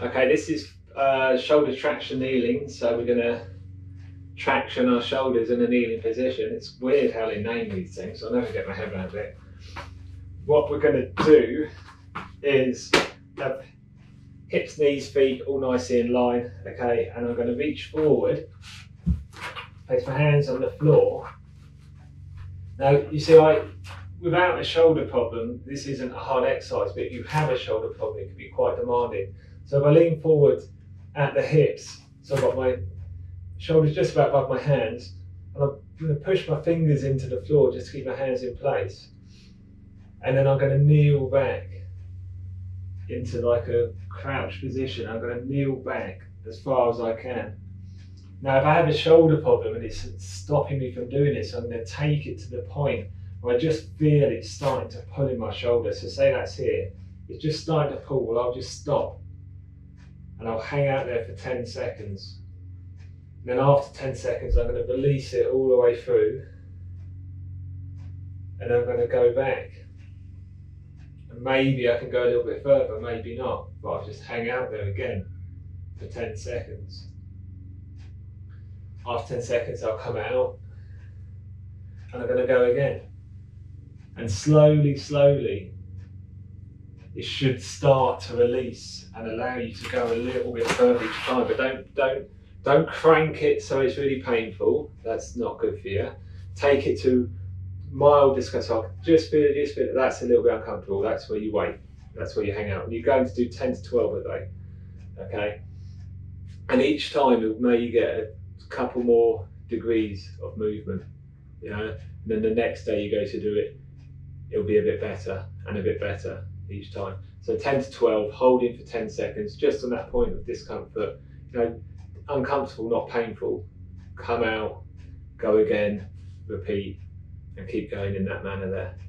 Okay, this is shoulder traction kneeling, so we're going to traction our shoulders in a kneeling position. It's weird how they name these things, so I'll never get my head around it. What we're going to do is have hips, knees, feet all nicely in line, okay, and I'm going to reach forward, place my hands on the floor. Now, you see, without a shoulder problem, this isn't a hard exercise, but if you have a shoulder problem, it can be quite demanding. So if I lean forward at the hips, so I've got my shoulders just about above my hands, and I'm going to push my fingers into the floor just to keep my hands in place. And then I'm going to kneel back into like a crouch position. I'm going to kneel back as far as I can. Now, if I have a shoulder problem and it's stopping me from doing this, I'm going to take it to the point where I just feel it's starting to pull in my shoulder. So say that's here, it's just starting to pull. Well, I'll just stop and I'll hang out there for 10 seconds. And then after 10 seconds, I'm going to release it all the way through and I'm going to go back. Maybe I can go a little bit further, maybe not, but I'll just hang out there again for 10 seconds. After 10 seconds, I'll come out and I'm going to go again. And slowly, slowly, it should start to release and allow you to go a little bit further each time, but don't crank it so it's really painful. That's not good for you. Take it to mild discomfort. So I can just feel it, that's a little bit uncomfortable. That's where you wait. That's where you hang out. And you're going to do 10 to 12 a day, okay? And each time it may you get a couple more degrees of movement, you know? And then the next day you go to do it, it'll be a bit better and a bit better each time. So 10 to 12, holding for 10 seconds, just on that point of discomfort, you know, uncomfortable, not painful. Come out, go again, repeat, and keep going in that manner there.